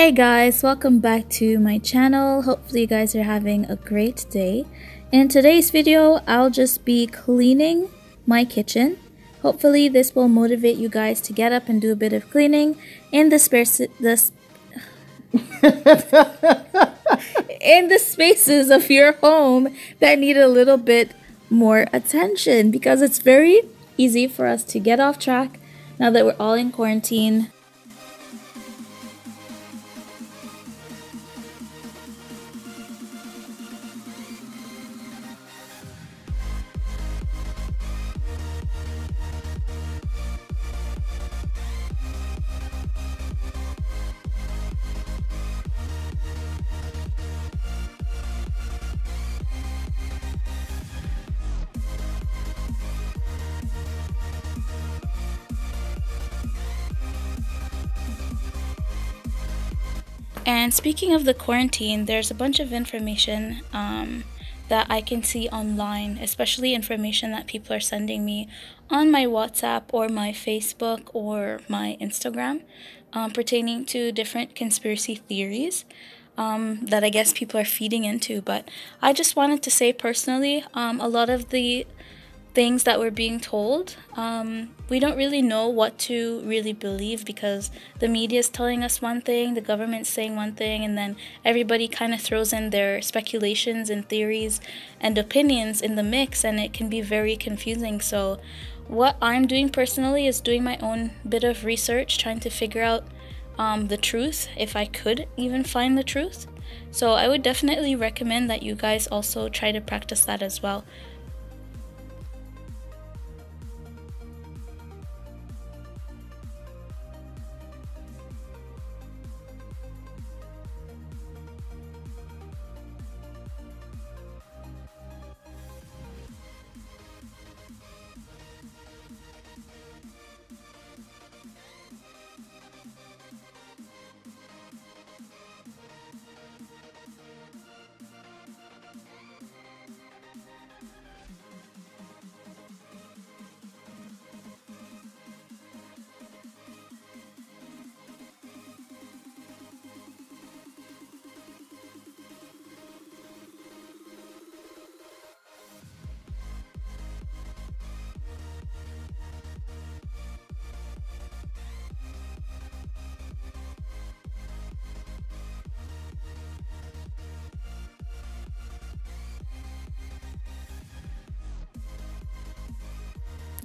Hey guys, welcome back to my channel. Hopefully you guys are having a great day. In today's video, I'll just be cleaning my kitchen. Hopefully this will motivate you guys to get up and do a bit of cleaning in the spaces of your home that need a little bit more attention, because it's very easy for us to get off track now that we're all in quarantine. And speaking of the quarantine, there's a bunch of information that I can see online, especially information that people are sending me on my WhatsApp or my Facebook or my Instagram pertaining to different conspiracy theories that I guess people are feeding into. But I just wanted to say personally, a lot of the things that we're being told, we don't really know what to really believe, because the media is telling us one thing, the government's saying one thing, and then everybody kind of throws in their speculations and theories and opinions in the mix, and it can be very confusing. So what I'm doing personally is doing my own bit of research, trying to figure out the truth, if I could even find the truth. So I would definitely recommend that you guys also try to practice that as well.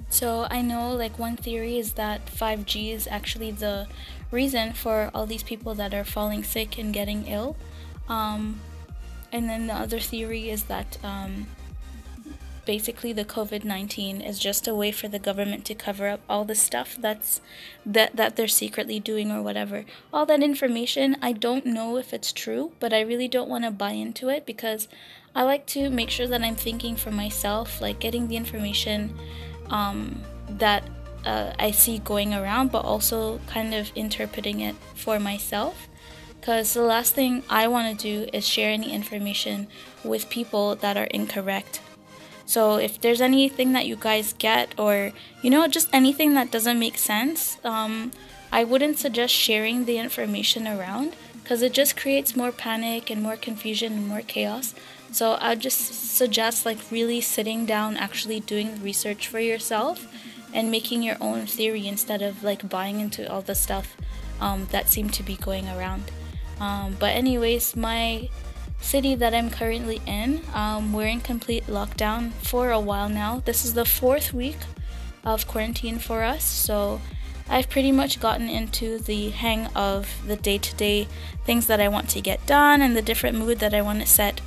So I know, like, one theory is that 5G is actually the reason for all these people that are falling sick and getting ill. And then the other theory is that basically the COVID-19 is just a way for the government to cover up all the stuff that they're secretly doing or whatever. All that information, I don't know if it's true, but I really don't want to buy into it, because I like to make sure that I'm thinking for myself, like getting the information that I see going around, but also kind of interpreting it for myself, because the last thing I want to do is share any information with people that are incorrect. So if there's anything that you guys get, or just anything that doesn't make sense, I wouldn't suggest sharing the information around, because it just creates more panic and more confusion and more chaos. So I just suggest, like, really sitting down, actually doing research for yourself and making your own theory, instead of, like, buying into all the stuff that seemed to be going around. But anyways, my city that I'm currently in, we're in complete lockdown for a while now. This is the 4th week of quarantine for us, so I've pretty much gotten into the hang of the day-to-day things that I want to get done and the different mood that I want to set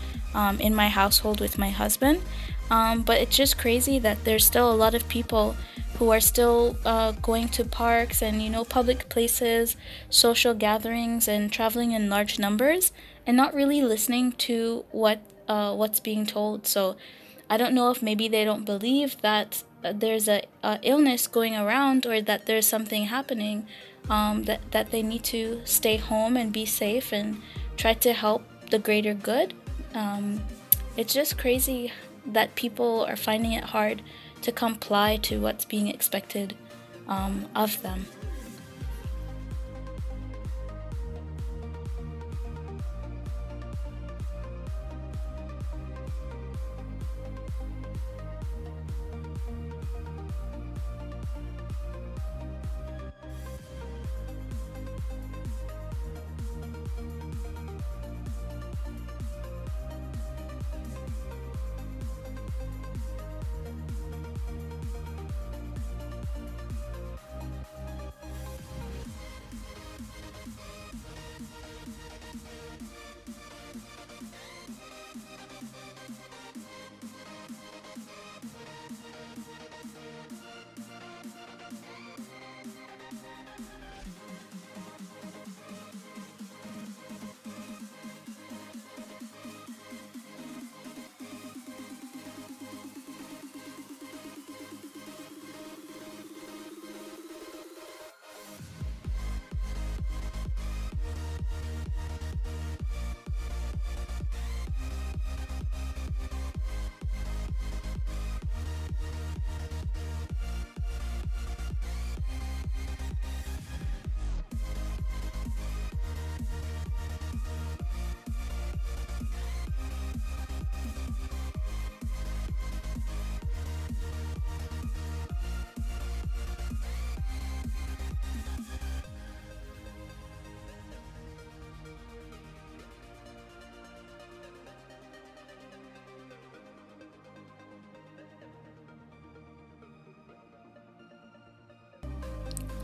in my household with my husband. But it's just crazy that there's still a lot of people who are still going to parks and public places, social gatherings, and traveling in large numbers, and not really listening to what's being told. So I don't know if maybe they don't believe that there's a illness going around, or that there's something happening, that they need to stay home and be safe and try to help the greater good. It's just crazy that people are finding it hard to comply to what's being expected of them.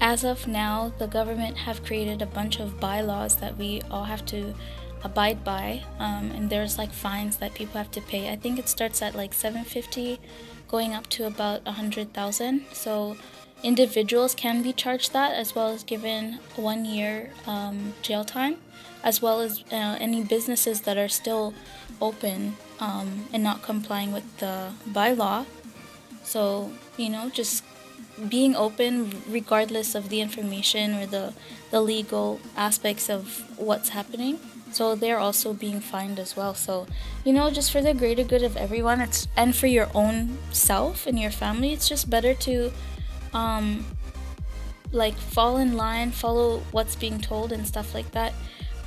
As of now, the government have created a bunch of bylaws that we all have to abide by, and there's like fines that people have to pay. I think it starts at like $750 going up to about $100,000. So individuals can be charged that, as well as given 1 year jail time, as well as any businesses that are still open and not complying with the bylaw. So, you know, just being open regardless of the information or the legal aspects of what's happening. So they're also being fined as well. So, you know, just for the greater good of everyone, and for your own self and your family, it's just better to like fall in line, follow what's being told and stuff like that.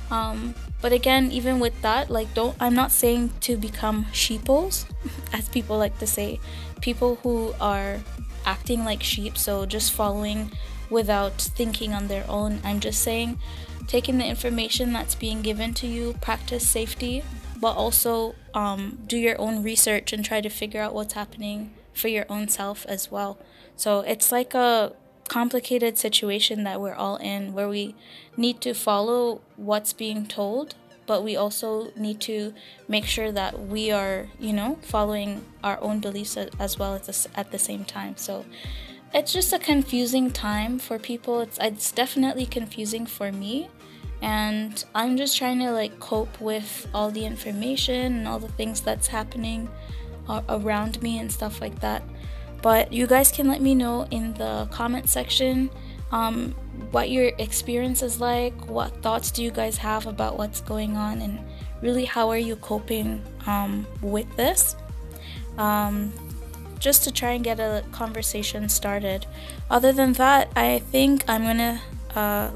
But again, even with that, like, I'm not saying to become sheeples, as people like to say, people who are acting like sheep, so just following without thinking on their own. I'm just saying, taking the information that's being given to you, practice safety, but also do your own research and try to figure out what's happening for your own self as well. So it's like a complicated situation that we're all in, where we need to follow what's being told, but we also need to make sure that we are, you know, following our own beliefs as well at the same time. So it's just a confusing time for people. It's definitely confusing for me, and I'm just trying to like cope with all the information and all the things that's happening around me and stuff like that. But you guys can let me know in the comment section what your experience is like, what thoughts do you guys have about what's going on, and really how are you coping with this, just to try and get a conversation started. Other than that, I think I'm gonna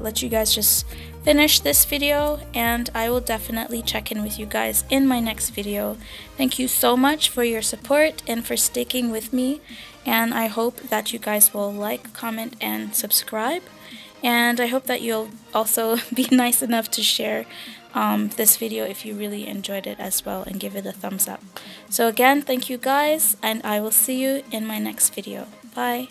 let you guys just finish this video, and I will definitely check in with you guys in my next video. Thank you so much for your support and for sticking with me, and I hope that you guys will like, comment, and subscribe, and I hope that you'll also be nice enough to share this video if you really enjoyed it as well, and give it a thumbs up. So again, thank you guys, and I will see you in my next video. Bye.